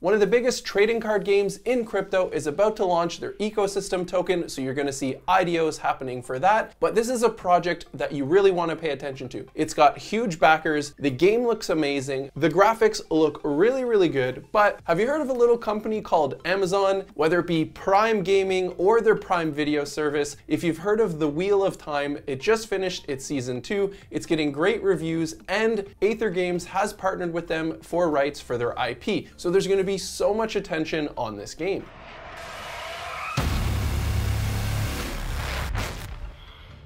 One of the biggest trading card games in crypto is about to launch their ecosystem token, so you're going to see IDOs happening for that, but this is a project that you really want to pay attention to. It's got huge backers, the game looks amazing, the graphics look really, really good, but have you heard of a little company called Amazon? Whether it be Prime Gaming or their Prime Video service, if you've heard of the Wheel of Time, it just finished its season 2, it's getting great reviews, and Aether Games has partnered with them for rights for their IP, so there's going to be so much attention on this game.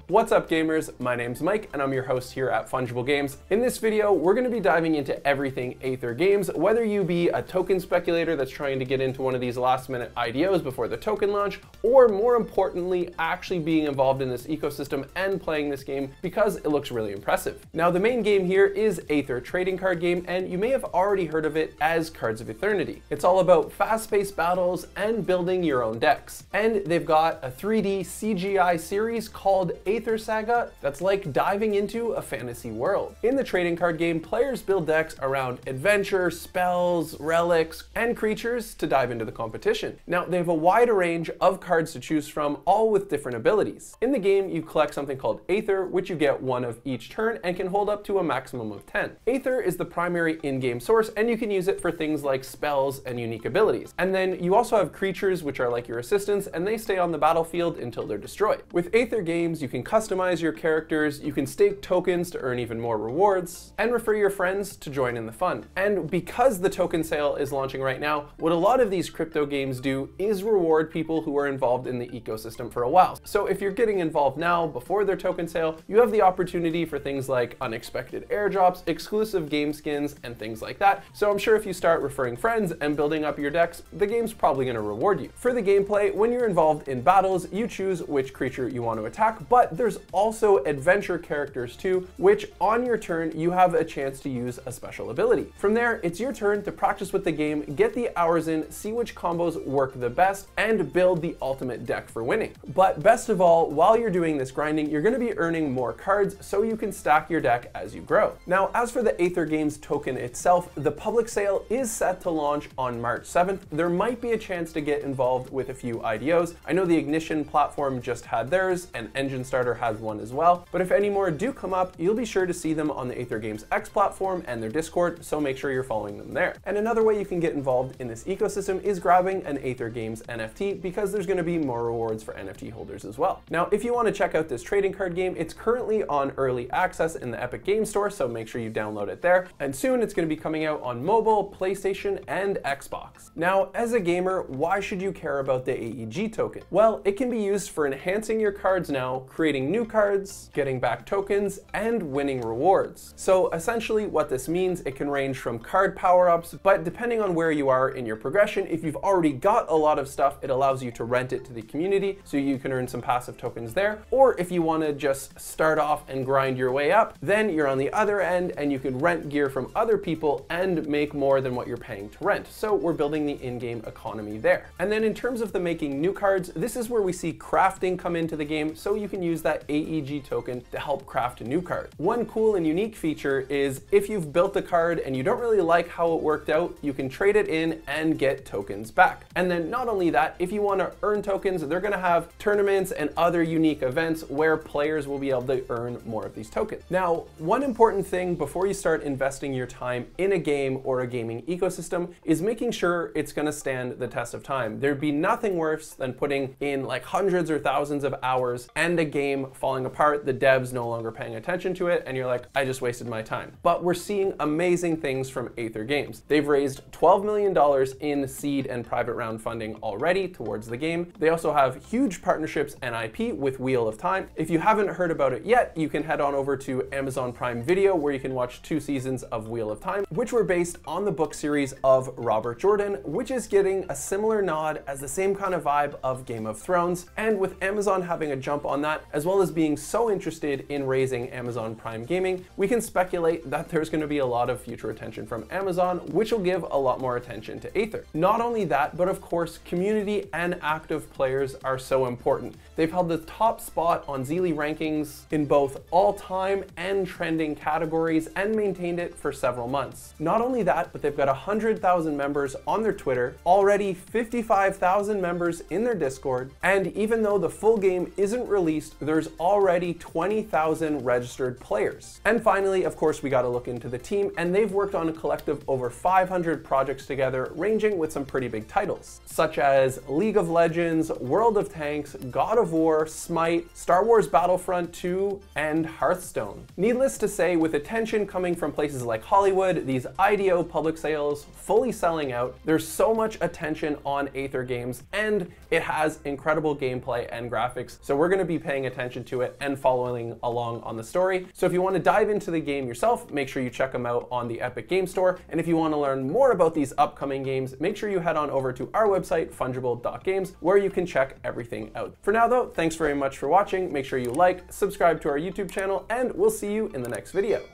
What's up gamers, my name's Mike and I'm your host here at Fungible Games. In this video, we're going to be diving into everything Aether Games, whether you be a token speculator that's trying to get into one of these last minute IDOs before the token launch, or more importantly, actually being involved in this ecosystem and playing this game because it looks really impressive. Now the main game here is Aether Trading Card Game, and you may have already heard of it as Cards of Ethernity. It's all about fast-paced battles and building your own decks. And they've got a 3D CGI series called Aether Saga that's like diving into a fantasy world. In the trading card game, players build decks around adventure, spells, relics, and creatures to dive into the competition. Now, they have a wide range of cards to choose from, all with different abilities. In the game, you collect something called Aether, which you get one of each turn and can hold up to a maximum of 10. Aether is the primary in-game source, and you can use it for things like spells and unique abilities. And then you also have creatures, which are like your assistants, and they stay on the battlefield until they're destroyed. With Aether games, you can customize your characters, you can stake tokens to earn even more rewards, and refer your friends to join in the fun. And because the token sale is launching right now, what a lot of these crypto games do is reward people who are involved in the ecosystem for a while. So if you're getting involved now, before their token sale, you have the opportunity for things like unexpected airdrops, exclusive game skins, and things like that. So I'm sure if you start referring friends and building up your decks, the game's probably going to reward you. For the gameplay, when you're involved in battles, you choose which creature you want to attack, but there's also adventure characters too, which on your turn, you have a chance to use a special ability. From there, it's your turn to practice with the game, get the hours in, see which combos work the best, and build the ultimate deck for winning. But best of all, while you're doing this grinding, you're gonna be earning more cards so you can stack your deck as you grow. Now, as for the Aether Games token itself, the public sale is set to launch on March 7th. There might be a chance to get involved with a few IDOs. I know the Ignition platform just had theirs, and Engine Start has one as well, but if any more do come up, you'll be sure to see them on the Aether Games X platform and their Discord, so make sure you're following them there. And another way you can get involved in this ecosystem is grabbing an Aether Games NFT, because there's going to be more rewards for NFT holders as well. Now, if you want to check out this trading card game, it's currently on early access in the Epic Game Store, so make sure you download it there, and soon it's going to be coming out on mobile, PlayStation, and Xbox. Now, as a gamer, why should you care about the AEG token? Well, it can be used for enhancing your cards now, creating new cards, getting back tokens, and winning rewards. So essentially what this means, it can range from card power-ups, but depending on where you are in your progression, if you've already got a lot of stuff, it allows you to rent it to the community so you can earn some passive tokens there. Or if you want to just start off and grind your way up, then you're on the other end and you can rent gear from other people and make more than what you're paying to rent. So we're building the in-game economy there. And then in terms of the making new cards, this is where we see crafting come into the game, so you can use that AEG token to help craft a new card. One cool and unique feature is if you've built a card and you don't really like how it worked out, you can trade it in and get tokens back. And then not only that, if you want to earn tokens, they're going to have tournaments and other unique events where players will be able to earn more of these tokens. Now, one important thing before you start investing your time in a game or a gaming ecosystem is making sure it's going to stand the test of time. There'd be nothing worse than putting in like hundreds or thousands of hours and a game falling apart, the devs no longer paying attention to it, and you're like, I just wasted my time. But we're seeing amazing things from Aether Games. They've raised $12 million in seed and private round funding already towards the game. They also have huge partnerships and IP with Wheel of Time. If you haven't heard about it yet, you can head on over to Amazon Prime Video, where you can watch 2 seasons of Wheel of Time, which were based on the book series of Robert Jordan, which is getting a similar nod as the same kind of vibe of Game of Thrones. And with Amazon having a jump on that, as as well as being so interested in raising Amazon Prime Gaming, we can speculate that there's going to be a lot of future attention from Amazon, which will give a lot more attention to Aether. Not only that, but of course, community and active players are so important. They've held the top spot on Zeely rankings in both all-time and trending categories and maintained it for several months. Not only that, but they've got 100,000 members on their Twitter, already 55,000 members in their Discord, and even though the full game isn't released, there's already 20,000 registered players. And finally, of course, we gotta look into the team, and they've worked on a collective over 500 projects together, ranging with some pretty big titles, such as League of Legends, World of Tanks, God of War, Smite, Star Wars Battlefront 2, and Hearthstone. Needless to say, with attention coming from places like Hollywood, these IDO public sales fully selling out, there's so much attention on Aether games, and it has incredible gameplay and graphics, so we're gonna be paying attention to it and following along on the story. So if you wanna dive into the game yourself, make sure you check them out on the Epic Game Store, and if you wanna learn more about these upcoming games, make sure you head on over to our website, fungible.games, where you can check everything out. For now though, thanks very much for watching. Make sure you like, subscribe to our YouTube channel, and we'll see you in the next video.